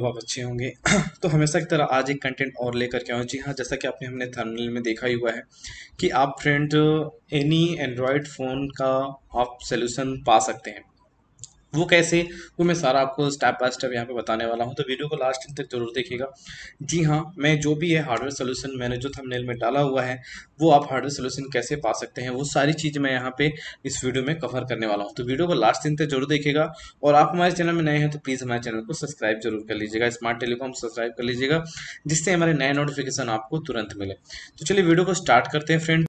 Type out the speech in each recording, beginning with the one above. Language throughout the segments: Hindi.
आप अच्छे होंगे। तो हमेशा की तरह आज एक कंटेंट और लेकर के आऊँ। जी हाँ, जैसा कि आपने हमने थंबनेल में देखा ही हुआ है कि आप फ्रेंड एनी एंड्रॉयड फ़ोन का आप सोल्यूशन पा सकते हैं। वो कैसे, वो मैं सारा आपको स्टेप बाय स्टेप यहाँ पे बताने वाला हूँ, तो वीडियो को लास्ट तक जरूर देखिएगा। जी हाँ, मैं जो भी है हार्डवेयर सोल्यूशन मैंने जो थंबनेल में डाला हुआ है वो आप हार्डवेयर सोल्यूशन कैसे पा सकते हैं वो सारी चीज़ मैं यहाँ पे इस वीडियो में कवर करने वाला हूँ। तो वीडियो को लास्ट तक जरूर देखिएगा और आप हमारे चैनल में नए हैं तो प्लीज़ हमारे चैनल को सब्सक्राइब जरूर कर लीजिएगा, स्मार्ट टेलीकॉम सब्सक्राइब कर लीजिएगा जिससे हमारे नए नोटिफिकेशन आपको तुरंत मिले। तो चलिए वीडियो को स्टार्ट करते हैं फ्रेंड।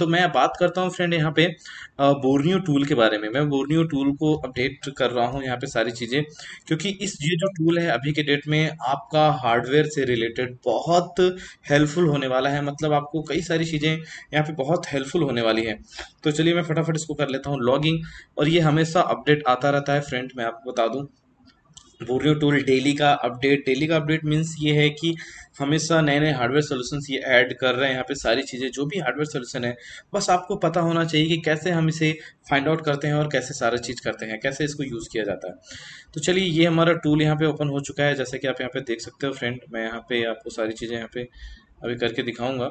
तो मैं बात करता हूँ फ्रेंड यहाँ पे बोर्नियो टूल के बारे में। मैं बोर्नियो टूल को अपडेट कर रहा हूँ यहाँ पे सारी चीज़ें, क्योंकि ये जो टूल है अभी के डेट में आपका हार्डवेयर से रिलेटेड बहुत हेल्पफुल होने वाला है। मतलब आपको कई सारी चीज़ें यहाँ पे बहुत हेल्पफुल होने वाली है। तो चलिए मैं फटाफट इसको कर लेता हूँ लॉगिंग, और ये हमेशा अपडेट आता रहता है फ्रेंड। मैं आपको बता दूँ बोर्नियो टूल डेली का अपडेट मीन्स ये है कि हमेशा नए नए हार्डवेयर सोल्यूशंस ये ऐड कर रहे हैं। यहाँ पे सारी चीज़ें जो भी हार्डवेयर सोल्यूशन है बस आपको पता होना चाहिए कि कैसे हम इसे फाइंड आउट करते हैं और कैसे सारा चीज़ करते हैं, कैसे इसको यूज़ किया जाता है। तो चलिए ये हमारा टूल यहाँ पे ओपन हो चुका है, जैसे कि आप यहाँ पे देख सकते हो फ्रेंड। मैं यहाँ पे आपको सारी चीज़ें यहाँ पे अभी करके दिखाऊँगा,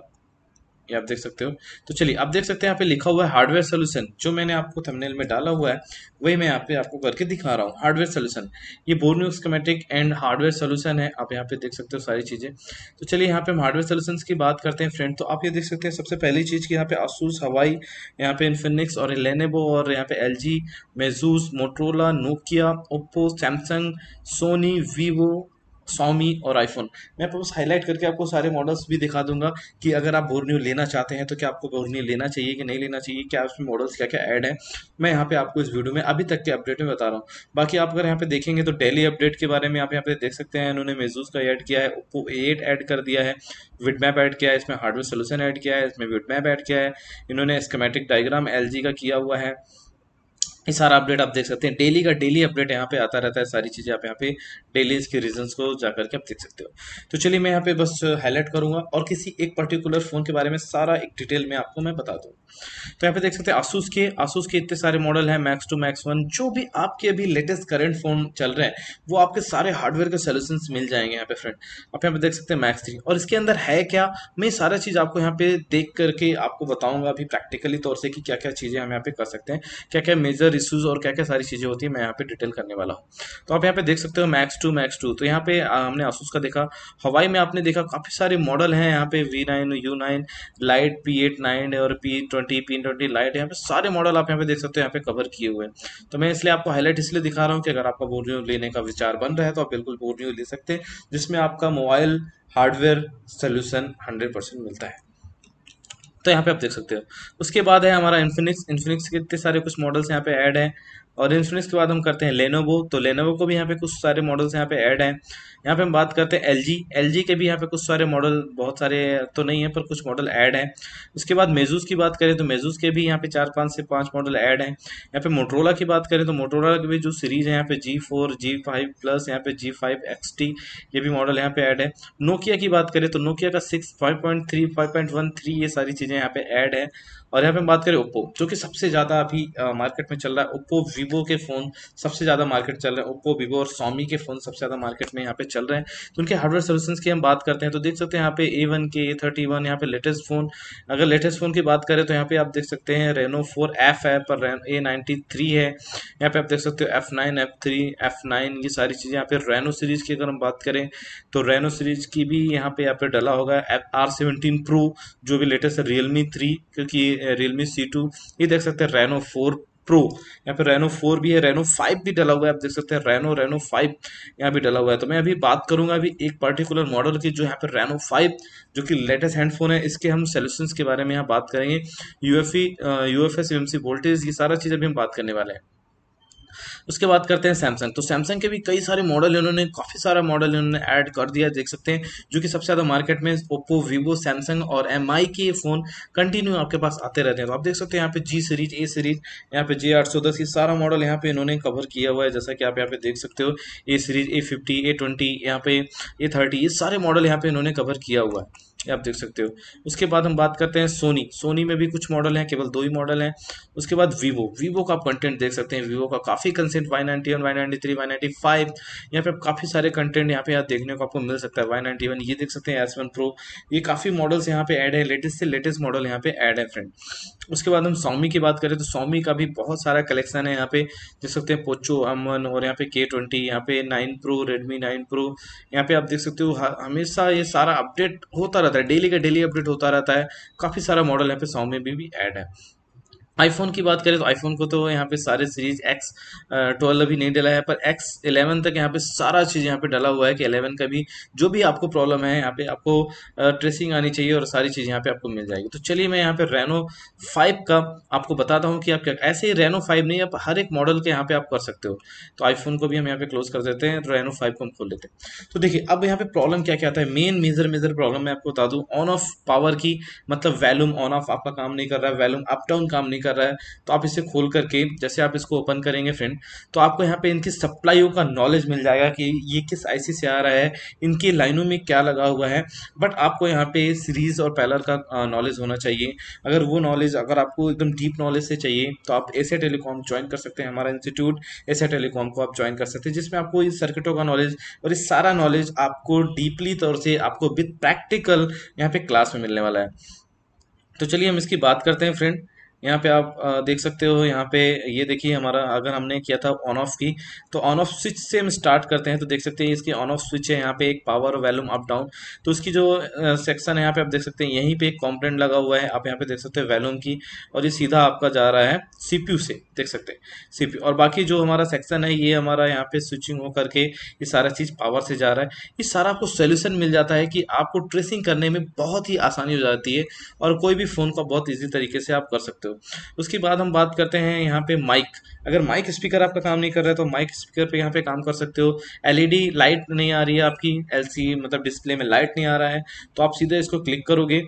ये आप देख सकते हो। तो चलिए आप देख सकते हैं यहाँ पे लिखा हुआ है हार्डवेयर सोल्यूशन, जो मैंने आपको थंबनेल में डाला हुआ है वही मैं यहाँ पे आपको करके दिखा रहा हूँ। हार्डवेयर सोल्यूशन ये Borneo schematic and hardware solution है, आप यहाँ पे देख सकते हो सारी चीज़ें। तो चलिए यहाँ पे हम हार्डवेयर सोल्यूशन की बात करते हैं फ्रेंड। तो आप ये देख सकते हैं सबसे पहली चीज़ कि यहाँ पे आसूस, हवाई, यहाँ पे इन्फिनिक्स और लेनेवो, और यहाँ पे LG, Meizu, Motorola, Nokia, Oppo, Samsung, Sony, Vivo, Xiaomi और आईफोन। मैं आपको हाईलाइट करके आपको सारे मॉडल्स भी दिखा दूंगा कि अगर आप बोर्नियो लेना चाहते हैं तो क्या आपको बोर्नियो लेना चाहिए कि नहीं लेना चाहिए, क्या उसमें मॉडल्स क्या क्या ऐड हैं, मैं यहाँ पे आपको इस वीडियो में अभी तक के अपडेट में बता रहा हूँ। बाकी आप अगर यहाँ पे देखेंगे तो डेली अपडेट के बारे में आप यहाँ पे देख सकते हैं, इन्होंने मेजूस का ऐड किया है, ओप्पो A8 ऐड कर दिया है, विडमैप ऐड किया है, इसमें हार्डवेयर सोल्यूशन ऐड किया है, इसमें विडमैप ऐड किया है, इन्होंने स्कीमेटिक डायग्राम LG का किया हुआ है। ये सारा अपडेट आप देख सकते हैं, डेली का डेली अपडेट यहाँ पे आता रहता है। सारी चीज़ें आप यहाँ पे डेली इसके रीजंस को जाकर के आप देख सकते हो। तो चलिए मैं यहाँ पे बस हाईलाइट करूँगा और किसी एक पर्टिकुलर फ़ोन के बारे में सारा एक डिटेल में आपको मैं बता दूँ। तो यहाँ पे देख सकते हैं आसूस के इतने सारे मॉडल हैं, मैक्स टू मैक्स वन, जो भी आपके अभी लेटेस्ट करेंट फ़ोन चल रहे हैं वो आपके सारे हार्डवेयर के सोल्यूशंस मिल जाएंगे यहाँ पे फ्रेंड। आप यहाँ पे देख सकते हैं मैक्स 3, और इसके अंदर है क्या, मैं सारा चीज़ आपको यहाँ पे देख करके आपको बताऊँगा अभी प्रैक्टिकली तौर से कि क्या क्या चीज़ें हम यहाँ पे कर सकते हैं, क्या क्या मेजर इश्यूज और क्या क्या सारी चीज़ें होती है, मैं यहाँ पे डिटेल करने वाला हूँ। तो आप यहाँ पे देख सकते हो मैक्स 2, तो यहाँ पे हमने आसूस का देखा, हवाई में आपने देखा काफ़ी सारे मॉडल हैं यहाँ पे, V9, U9 लाइट, P89 और P20 लाइट, यहाँ पे सारे मॉडल आप यहाँ पे देख सकते हो यहाँ पे कवर किए हुए हैं। तो मैं इसलिए आपको हाईलाइट इसलिए दिखा रहा हूँ कि अगर आपका बोर्नियो लेने का विचार बन रहा है तो आप बिल्कुल बोर्नियो ले सकते हैं, जिसमें आपका मोबाइल हार्डवेयर सोल्यूशन 100% मिलता है। तो यहाँ पे आप देख सकते हो। उसके बाद है हमारा इन्फिनिक्स के इतने सारे कुछ मॉडल्स यहाँ पे ऐड हैं, और इन्फिनिक्स के बाद हम करते हैं लेनोवो, तो लेनोवो को भी यहाँ पे कुछ सारे मॉडल्स यहाँ पे ऐड हैं। यहाँ पे हम बात करते हैं LG के भी यहाँ पे कुछ सारे मॉडल, बहुत सारे तो नहीं है पर कुछ मॉडल ऐड हैं। उसके बाद मेजूस की बात करें तो मेजूस के भी यहाँ पे 4-5 मॉडल ऐड हैं। यहाँ पे मोटरोला की बात करें तो मोटरोला की भी जो सीरीज़ है यहाँ पे G4, G5+, यहाँ पे G5XT, ये भी मॉडल यहाँ पे ऐड है। नोकिया की बात करें तो नोकिया का 6, 5.3, 5.13, ये सारी चीज़ें यहाँ पे ऐड है। और यहाँ पे हम बात करें ओप्पो, जो कि सबसे ज़्यादा अभी मार्केट में चल रहा है, ओप्पो वीवो के फ़ोन सबसे ज़्यादा मार्केट चल रहे हैं, ओप्पो वीवो और स्वामी के फ़ोन सबसे ज़्यादा मार्केट में यहाँ पे चल रहे हैं। तो उनके हार्डवेयर सोल्यूशंस की हम बात करते हैं तो देख सकते हैं यहाँ पे A1 के A31, यहाँ पे लेटेस्ट फ़ोन, अगर लेटेस्ट फ़ोन की बात करें तो यहाँ पे आप देख सकते हैं Reno 4F है, पर A93 है, यहाँ पे आप देख सकते हो F9, F3, F9, ये सारी चीज़ें। यहाँ पे रेनो सीरीज़ की अगर हम बात करें तो रेनो सीरीज़ की भी यहाँ पे डला होगा, R17 Pro, जो भी लेटेस्ट है, Realme 3, क्योंकि Realme C2, ये देख सकते हैं Reno 4 Pro, यहाँ पे Reno 4 भी है, Reno 5 भी डला हुआ है, आप देख सकते हैं Reno 5 यहाँ भी डला हुआ है। तो मैं अभी बात करूँगा अभी एक पर्टिकुलर मॉडल की, जो यहाँ पे Reno 5 जो कि लेटेस्ट हैंडफोन है, इसके हम सोल्यूशंस के बारे में यहाँ बात करेंगे। UFS, UMC वोल्टेज, ये सारा चीज़ अभी हम बात करने वाले हैं। उसके बाद करते हैं सैमसंग, तो सैमसंग के भी कई सारे मॉडल इन्होंने, काफ़ी सारा मॉडल इन्होंने ऐड कर दिया, देख सकते हैं, जो कि सबसे ज़्यादा मार्केट में ओप्पो, वीवो, सैमसंग और MI के फ़ोन कंटिन्यू आपके पास आते रहते हैं। तो आप देख सकते हैं यहाँ पे G सीरीज, A सीरीज, यहाँ पे G810, ये सारा मॉडल यहाँ पे इन्होंने कवर किया हुआ है, जैसा कि आप यहाँ पे देख सकते हो A सीरीज, A50, A20, यहाँ पे A30, ये सारे मॉडल यहाँ पे इन्होंने कवर किया हुआ है। आप देख सकते हो। उसके बाद हम बात करते हैं सोनी। सोनी में भी कुछ मॉडल हैं, केवल दो ही मॉडल हैं। उसके बाद वीवो, वीवो का कंटेंट देख सकते हैं। वीवो का काफ़ी कंसेंट Y91, Y93, Y95 यहाँ पे आप काफ़ी सारे कंटेंट यहाँ पे आप देखने को आपको मिल सकता है। Y91 ये देख सकते हैं, S1 Pro, ये काफ़ी मॉडल्स यहाँ पे ऐड है, लेटेस्ट से लेटेस्ट मॉडल यहाँ पे ऐड है फ्रेंड। उसके बाद हम सॉमी की बात करें तो सॉमी का भी बहुत सारा कलेक्शन है यहाँ पे देख सकते हैं। पोचो M1 और यहाँ पे K20, यहाँ पे 9 Pro, रेडमी 9 Pro यहाँ पे आप देख सकते हो। हमेशा ये सारा अपडेट होता रहता है, डेली का डेली अपडेट होता रहता है। काफ़ी सारा मॉडल यहाँ पे सॉमी भी ऐड है। आईफोन की बात करें तो आईफोन को तो यहाँ पे सारे सीरीज X12 अभी नहीं डाला है, पर X11 तक यहाँ पे सारा चीज़ यहाँ पे डाला हुआ है कि 11 का भी जो भी आपको प्रॉब्लम है यहाँ पे आपको ट्रेसिंग आनी चाहिए और सारी चीज़ यहाँ पे आपको मिल जाएगी। तो चलिए मैं यहाँ पे रेनो 5 का आपको बताता हूँ कि आप क्या ऐसे ही रेनो 5 नहीं, आप हर एक मॉडल के यहाँ पे आप कर सकते हो। तो आईफोन को भी हम यहाँ पे क्लोज कर देते हैं, तो रेनो 5 को हम खोल लेते हैं। तो देखिए अब यहाँ पे प्रॉब्लम क्या क्या आता है, मेन मेजर प्रॉब्लम मैं आपको बता दूँ। ऑन ऑफ पावर की, मतलब वैल्यूम ऑन ऑफ आपका काम नहीं कर रहा है, वैल्यूम अप डाउन काम नहीं कर रहा है। तो आप इसे खोल करके जैसे आप इसको ओपन करेंगे फ्रेंड, तो आपको यहाँ पे इनकी सप्लाईयों का नॉलेज मिल जाएगा कि ये किस आईसी से आ रहा है, इनकी लाइनों में क्या लगा हुआ है। बट आपको यहाँ पे सीरीज और पैलर का नॉलेज होना चाहिए। अगर वो नॉलेज अगर आपको एकदम डीप नॉलेज से चाहिए तो आप एशिया टेलीकॉम ज्वाइन कर सकते हैं, हमारा इंस्टीट्यूट एशिया टेलीकॉम को आप ज्वाइन कर सकते हैं, जिसमें आपको इस सर्किटों का नॉलेज और इस सारा नॉलेज आपको डीपली तौर से आपको विद प्रैक्टिकल यहाँ पे क्लास में मिलने वाला है। तो चलिए हम इसकी बात करते हैं फ्रेंड। यहाँ पे आप देख सकते हो, यहाँ पे ये देखिए हमारा, अगर हमने किया था ऑन ऑफ की, तो ऑन ऑफ स्विच से हम स्टार्ट करते हैं। तो देख सकते हैं इसकी ऑन ऑफ स्विच है, यहाँ पे एक पावर वैल्यूम अप डाउन, तो उसकी जो सेक्शन है यहाँ पे आप देख सकते हैं, यहीं पे एक कॉम्पोनेंट लगा हुआ है। आप यहाँ पे देख सकते हैं वैल्यूम की, और ये सीधा आपका जा रहा है CPU से, देख सकते हैं CPU। और बाकी जो हमारा सेक्शन है ये हमारा यहाँ पे स्विचिंग हो करके ये सारा चीज़ पावर से जा रहा है। ये सारा आपको सोल्यूशन मिल जाता है कि आपको ट्रेसिंग करने में बहुत ही आसानी हो जाती है और कोई भी फ़ोन को बहुत ईजी तरीके से आप कर सकते हो। उसके बाद हम बात करते हैं यहाँ पे माइक। अगर माइक स्पीकर आपका काम नहीं कर रहा है तो माइक स्पीकर पे यहाँ पे काम कर सकते हो। LED लाइट नहीं आ रही है आपकी, LCD मतलब डिस्प्ले में लाइट नहीं आ रहा है, तो आप सीधे इसको क्लिक करोगे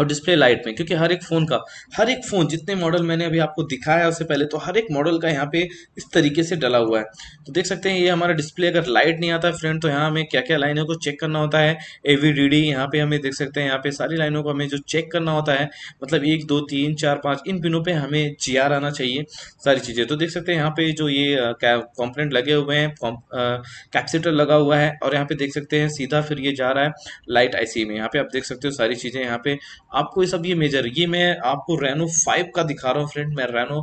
और डिस्प्ले लाइट में, क्योंकि हर एक फ़ोन का, हर एक फ़ोन जितने मॉडल मैंने अभी आपको दिखाया उससे पहले, तो हर एक मॉडल का यहाँ पे इस तरीके से डला हुआ है। तो देख सकते हैं ये हमारा डिस्प्ले अगर लाइट नहीं आता है फ्रेंड, तो यहाँ हमें क्या क्या लाइनों को चेक करना होता है। AVDD यहाँ पे हमें देख सकते हैं, यहाँ पे सारी लाइनों को हमें जो चेक करना होता है, मतलब 1, 2, 3, 4, 5 इन पिनों पर हमें GR आना चाहिए, सारी चीज़ें। तो देख सकते हैं यहाँ पे जो ये कॉम्पोनेंट लगे हुए हैं, कैपेसिटर लगा हुआ है, और यहाँ पे देख सकते हैं सीधा फिर ये जा रहा है लाइट IC में। यहाँ पे आप देख सकते हो सारी चीज़ें यहाँ पे आपको, ये सब ये मेजर, ये मैं आपको रेनो 5 का दिखा रहा हूँ फ्रेंड, मैं रेनो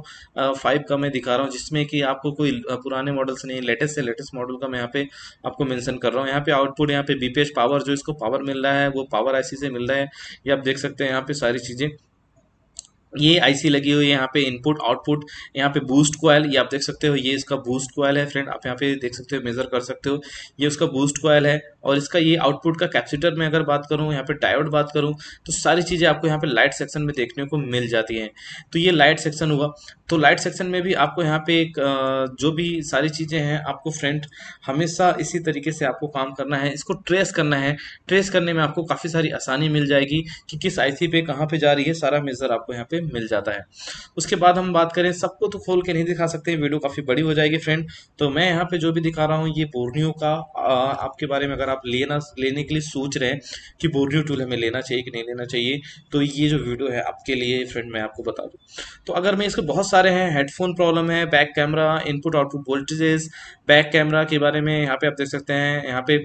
5 का मैं दिखा रहा हूँ, जिसमें कि आपको कोई पुराने मॉडल्स नहीं, लेटेस्ट से लेटेस्ट मॉडल का मैं यहाँ पे आपको मेंशन कर रहा हूँ। यहाँ पे आउटपुट, यहाँ पे BPH पावर, जो इसको पावर मिल रहा है वो पावर IC से मिल रहा है, ये आप देख सकते हैं। यहाँ पे सारी चीज़ें, ये IC लगी हुई है यहाँ पे, इनपुट आउटपुट, यहाँ पे बूस्ट कॉयल, ये आप देख सकते हो, ये इसका बूस्ट कॉयल है फ्रेंड, आप यहाँ पे देख सकते हो, मेजर कर सकते हो, ये उसका बूस्ट कॉयल है। और इसका ये आउटपुट का कैपेसिटर में अगर बात करूँ, यहाँ पे डायोड बात करूँ, तो सारी चीज़ें आपको यहाँ पे लाइट सेक्शन में देखने को मिल जाती हैं। तो ये लाइट सेक्शन हुआ, तो लाइट सेक्शन में भी आपको यहाँ पे एक जो भी सारी चीज़ें हैं आपको फ्रेंड, हमेशा इसी तरीके से आपको काम करना है, इसको ट्रेस करना है। ट्रेस करने में आपको काफ़ी सारी आसानी मिल जाएगी कि किस IC पे कहाँ पे जा रही है, सारा मेजर आपको यहाँ पे मिल जाता है। उसके बाद हम बात करें, सबको तो खोल के नहीं दिखा सकते, वीडियो काफ़ी बड़ी हो जाएगी फ्रेंड, तो मैं यहाँ पे जो भी दिखा रहा हूँ ये बोर्नियो का आपके बारे में अगर आप लेने के लिए सोच रहे हैं कि बोर्नियो टूल हमें लेना चाहिए कि नहीं लेना चाहिए, तो ये जो वीडियो है आपके लिए फ्रेंड, मैं आपको बता दूँ। तो अगर मैं इसके बहुत सारे हैं, हेडफोन प्रॉब्लम है, back camera, input output voltages, back camera के बारे में यहाँ पे आप देख सकते हैं, यहाँ पे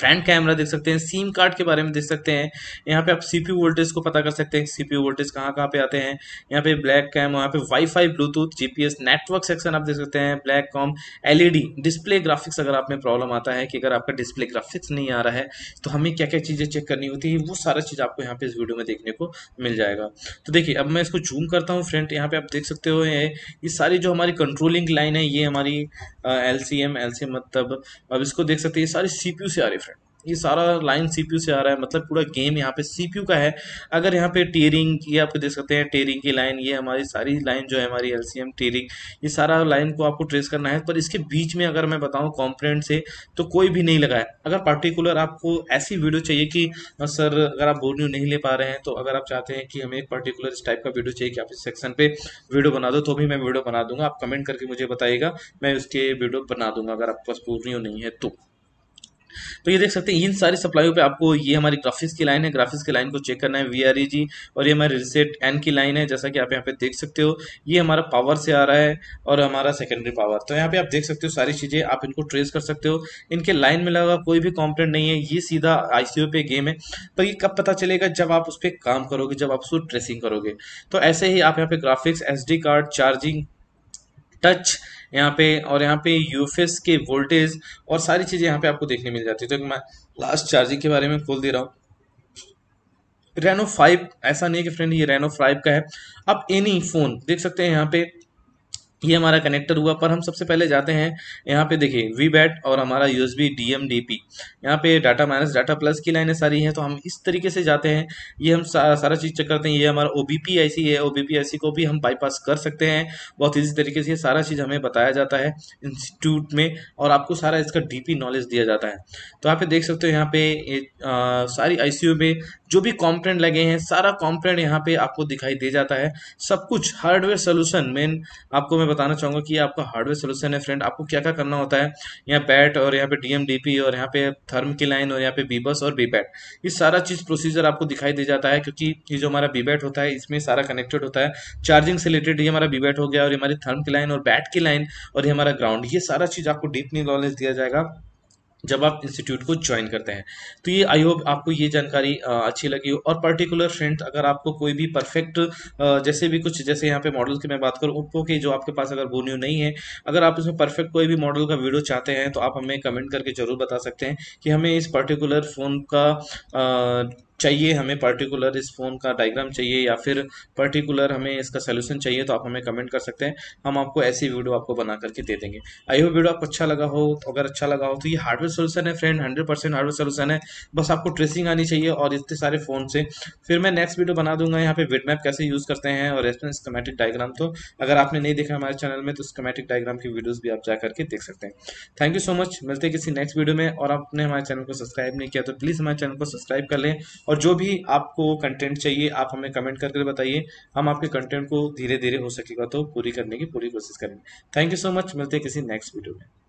फ्रंट कैमरा देख सकते हैं, सिम कार्ड के बारे में देख सकते हैं, यहाँ पे आप CPU वोल्टेज को पता कर सकते हैं, CPU वोल्टेज कहाँ कहाँ पे आते हैं, यहाँ पे ब्लैक कैम, यहाँ पे WiFi, Bluetooth, GPS, network section आप देख सकते हैं, black com, LED, display graphics, अगर आप में प्रॉब्लम आता है कि अगर आपका डिस्प्ले ग्राफिक्स नहीं आ रहा है तो हमें क्या क्या चीज़ें चेक करनी होती है, वो सारा चीज़ आपको यहाँ पे इस वीडियो में देखने को मिल जाएगा। तो देखिए अब मैं इसको जूम करता हूँ फ्रेंड, यहाँ पे आप देख सकते हो ये सारी जो हमारी कंट्रोलिंग लाइन है, ये हमारी LCM मतलब अब इसको देख सकते हैं, ये सारी CPU से आ रही है फ्रेंड, ये सारा लाइन CPU से आ रहा है, मतलब पूरा गेम यहाँ पे CPU का है। अगर यहाँ पे टीयरिंग, ये आप देख सकते हैं टीयरिंग की लाइन, ये हमारी सारी लाइन जो है हमारी LCM टीयरिंग, ये सारा लाइन को आपको ट्रेस करना है। पर इसके बीच में अगर मैं बताऊँ कॉम्पोनेंट से, तो कोई भी नहीं लगा है। अगर पर्टिकुलर आपको ऐसी वीडियो चाहिए कि सर अगर आप बोर्नियो नहीं ले पा रहे हैं, तो अगर आप चाहते हैं कि हमें एक पर्टिकुलर इस टाइप का वीडियो चाहिए कि आप इस सेक्शन पर वीडियो बना दो, तो भी मैं वीडियो बना दूंगा। आप कमेंट करके मुझे बताइएगा, मैं उसके वीडियो बना दूंगा अगर आपके पास बोर्नियो नहीं है तो। तो ये देख सकते हैं इन सारी सप्लाइयों पे आपको, ये हमारी ग्राफिक्स की लाइन है, ग्राफिक्स की लाइन को चेक करना है VREG, और ये हमारी रिसेट एन की लाइन है जैसा कि आप यहाँ पे देख सकते हो। ये हमारा पावर से आ रहा है और हमारा सेकेंडरी पावर, तो यहाँ पे आप देख सकते हो सारी चीज़ें आप इनको ट्रेस कर सकते हो। इनके लाइन में लगा कोई भी कॉम्पोनेंट नहीं है, ये सीधा ICO पे गेम है। तो ये कब पता चलेगा, जब आप उस पर काम करोगे, जब आप उसको ट्रेसिंग करोगे। तो ऐसे ही आप यहाँ पे graphics, SD card, charging, touch यहाँ पे, और यहाँ पे UFS के वोल्टेज और सारी चीज़ें यहाँ पे आपको देखने मिल जाती है। तो मैं लास्ट चार्जिंग के बारे में खोल दे रहा हूँ। Reno 5 ऐसा नहीं है कि फ्रेंड ये Reno 5 का है। आप एनी फ़ोन देख सकते हैं, यहाँ पे ये हमारा कनेक्टर हुआ, पर हम सबसे पहले जाते हैं यहाँ पे, देखिए VBAT और हमारा USB DMDP, यहाँ पे डाटा माइनस डाटा प्लस की लाइनें सारी हैं। तो हम इस तरीके से जाते हैं, ये हम सारा चीज़ चेक करते हैं। ये हमारा OBP IC है, OBP IC को भी हम बाईपास कर सकते हैं बहुत ईजी तरीके से। ये सारा चीज़ हमें बताया जाता है इंस्टीट्यूट में, और आपको सारा इसका DP नॉलेज दिया जाता है। तो आप देख सकते हो यहाँ पे सारी ICU में जो भी कॉम्पोनेंट लगे हैं, सारा कॉम्पोनेंट यहाँ पे आपको दिखाई दे जाता है, सब कुछ हार्डवेयर सोल्यूशन। मैं बताना चाहूँगा कि ये आपका हार्डवेयर सोल्यूशन है फ्रेंड। आपको क्या क्या करना होता है, यहाँ बैट और यहाँ पे DMDP और यहाँ पे थर्म की लाइन और यहाँ पे बीबस और VBAT, ये सारा चीज़ प्रोसीजर आपको दिखाई दे जाता है। क्योंकि ये जो हमारा VBAT होता है इसमें सारा कनेक्टेड होता है। चार्जिंग से रिलेटेड ये हमारा VBAT हो गया, और हमारी थर्म की लाइन और बैट की लाइन और ये हमारा ग्राउंड, ये सारा चीज़ आपको डीपली नॉलेज दिया जाएगा जब आप इंस्टीट्यूट को ज्वाइन करते हैं। तो ये आई होप आपको ये जानकारी अच्छी लगी हो। और पर्टिकुलर फ्रेंड अगर आपको कोई भी परफेक्ट जैसे भी कुछ, जैसे यहाँ पे मॉडल की मैं बात करूँ OPPO के, जो आपके पास अगर बोर्नियो नहीं है, अगर आप इसमें परफेक्ट कोई भी मॉडल का वीडियो चाहते हैं तो आप हमें कमेंट करके ज़रूर बता सकते हैं कि हमें इस पर्टिकुलर फ़ोन का चाहिए, हमें पर्टिकुलर इस फ़ोन का डायग्राम चाहिए, या फिर पर्टिकुलर हमें इसका सोल्यूशन चाहिए। तो आप हमें कमेंट कर सकते हैं, हम आपको ऐसी वीडियो आपको बना करके दे देंगे। आई होप वीडियो आपको अच्छा लगा हो। अगर अच्छा लगा हो तो ये हार्डवेयर सोल्यूशन है फ्रेंड, 100% हार्डवेयर सोल्यूशन है। बस आपको ट्रेसिंग आनी चाहिए और इतने सारे फ़ोन से। फिर मैं नेक्स्ट वीडियो बना दूंगा यहाँ पे विडमैप कैसे यूज़ करते हैं और इसमें स्कीमेटिक डायग्राम। तो अगर आपने नहीं देखा हमारे चैनल में तो स्कीमेटिक डायग्राम की वीडियोज़ भी आप जा करके देख सकते हैं। थैंक यू सो मच, मिलते हैं किसी नेक्स्ट वीडियो में। और आपने हमारे चैनल को सब्सक्राइब नहीं किया तो प्लीज़ हमारे चैनल को सब्सक्राइब कर लें। और जो भी आपको कंटेंट चाहिए आप हमें कमेंट करके बताइए, हम आपके कंटेंट को धीरे धीरे हो सकेगा तो पूरी करने की पूरी कोशिश करेंगे। थैंक यू सो मच, मिलते हैं किसी नेक्स्ट वीडियो में।